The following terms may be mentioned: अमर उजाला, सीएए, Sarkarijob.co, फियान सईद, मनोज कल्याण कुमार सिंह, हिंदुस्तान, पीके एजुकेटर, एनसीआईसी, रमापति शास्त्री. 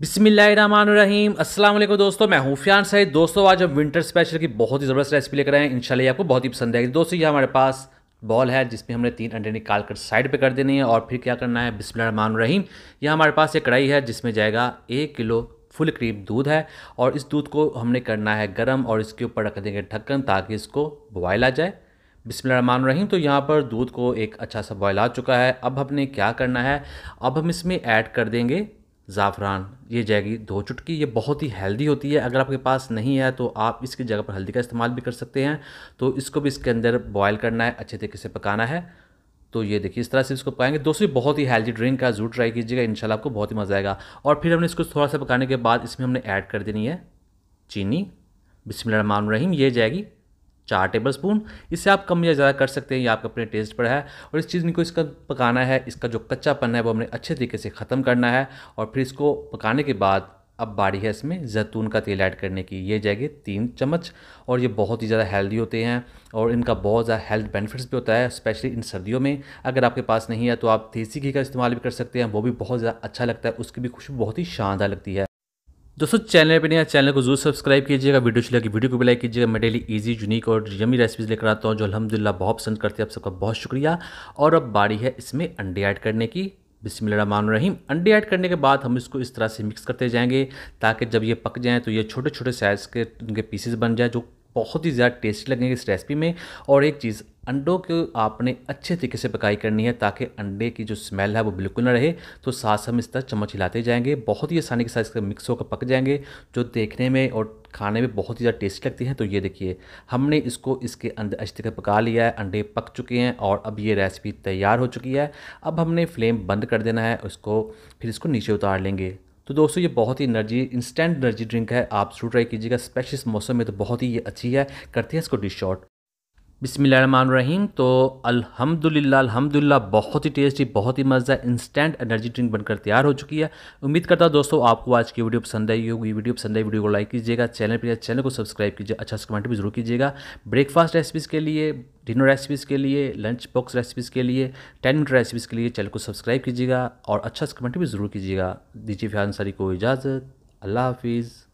बिस्मिल्लाहिर्रहमानुर्रहीम। अस्सलाम वालेकुम दोस्तों, मैं हूं फियान सईद। दोस्तों आज हम विंटर स्पेशल की बहुत ही ज़बरदस्त रेसिपी लेकर आए हैं, इंशाल्लाह ये आपको बहुत ही पसंद आएगी। दोस्तों ये हमारे पास बॉल है जिसमें हमने 3 अंडे निकाल कर साइड पे कर देने हैं और फिर क्या करना है, बिस्मिल्लाहिर्रहमानुर्रहीम। यह हमारे पास एक कढ़ाई है जिसमें जाएगा 1 किलो फुल क्रीम दूध है और इस दूध को हमने करना है गर्म और इसके ऊपर रख देंगे ढक्कन ताकि इसको बॉयल आ जाए। बिस्मिल्लाहिर्रहमानुर्रहीम। तो यहाँ पर दूध को एक अच्छा सा बॉयल आ चुका है। अब हमने क्या करना है, अब हम इसमें ऐड कर देंगे ज़ाफ़रान। ये जाएगी 2 चुटकी। ये बहुत ही हेल्दी होती है, अगर आपके पास नहीं है तो आप इसकी जगह पर हल्दी का इस्तेमाल भी कर सकते हैं। तो इसको भी इसके अंदर बॉयल करना है, अच्छे तरीके से पकाना है। तो ये देखिए इस तरह से इसको पकाएंगे। दोस्तों बहुत ही हेल्दी ड्रिंक है, ज़रूर ट्राई कीजिएगा, इंशाल्लाह आपको बहुत ही मज़ा आएगा। और फिर हमने इसको थोड़ा सा पकाने के बाद इसमें हमने ऐड कर देनी है चीनी। बिस्मिल्लाहिर्रहमानुर्रहीम। ये जाएगी 4 टेबल स्पून। इससे आप कम या ज़्यादा कर सकते हैं, ये आपके अपने टेस्ट पर है। और इस चीज़ को इसका पकाना है, इसका जो कच्चापन है वो हमने अच्छे तरीके से ख़त्म करना है। और फिर इसको पकाने के बाद अब बारी है इसमें जैतून का तेल ऐड करने की। ये जाएगी 3 चम्मच। और ये बहुत ही ज़्यादा हेल्दी होते हैं और इनका बहुत ज़्यादा हेल्थ बेनिफिट्स भी होता है, स्पेशली इन सर्दियों में। अगर आपके पास नहीं है तो आप देसी घी का इस्तेमाल भी कर सकते हैं, वो भी बहुत ज़्यादा अच्छा लगता है, उसकी भी खुशबू बहुत ही शानदार लगती है। दोस्तों चैनल पे नया, चैनल को जरूर सब्सक्राइब कीजिएगा, वीडियो अच्छी लगी वीडियो को भी लाइक कीजिएगा। मैं डेली इजी, यूनिक और यमी रेसिपीज़ लेकर आता हूँ जो अल्हम्दुलिल्लाह बहुत पसंद करते हैं। आप सबका बहुत शुक्रिया। और अब बारी है इसमें अंडे ऐड करने की। बिस्मिल्लाहिर्रहमानुर्रहीम। अंडे ऐड करने के बाद हम इसको इस तरह से मिक्स करते जाएंगे ताकि जब ये पक जाएँ तो ये छोटे छोटे साइज़ के उनके पीसेस बन जाए जो बहुत ही ज़्यादा टेस्टी लगेंगे इस रेसिपी में। और एक चीज़, अंडों को आपने अच्छे तरीके से पकाई करनी है ताकि अंडे की जो स्मेल है वो बिल्कुल ना रहे। तो साथ हम इस तरह चम्मच हिलाते जाएंगे, बहुत ही आसानी के साथ इसका मिक्स होकर पक जाएंगे जो देखने में और खाने में बहुत ही ज़्यादा टेस्टी लगती हैं। तो ये देखिए हमने इसको इसके अंदर अच्छे तरीके पका लिया है, अंडे पक चुके हैं और अब ये रेसिपी तैयार हो चुकी है। अब हमने फ्लेम बंद कर देना है उसको, फिर इसको नीचे उतार लेंगे। तो दोस्तों ये बहुत ही इंस्टेंट एनर्जी ड्रिंक है, आप जरूर ट्राई कीजिएगा, स्पेशली इस मौसम में तो बहुत ही ये अच्छी है। करते हैं इसको डिश आउट। बिस्मिल्लाहिर्रहमानुर्रहीम। तो अल्हम्दुलिल्लाह बहुत ही टेस्टी, बहुत ही मज़ा इंस्टेंट एनर्जी ड्रिंक बनकर तैयार हो चुकी है। उम्मीद करता हूँ दोस्तों आपको आज की वीडियो पसंद आई होगी। वीडियो पसंद आई, वीडियो को लाइक कीजिएगा, चैनल को सब्सक्राइब कीजिए, अच्छा से कमेंट भी जरूर कीजिएगा। ब्रेकफास्ट रेसिपीज़ के लिए, डिनर रेसिपीज़ के लिए, लंच बॉक्स रेसिपीज़ के लिए, 10 मिनट रेसिपीज़ के लिए चैनल को सब्सक्राइब कीजिएगा और अच्छा से कमेंट भी जरूर कीजिएगा। दीजिए फियान सईद को इजाज़त। अल्लाह हाफिज़।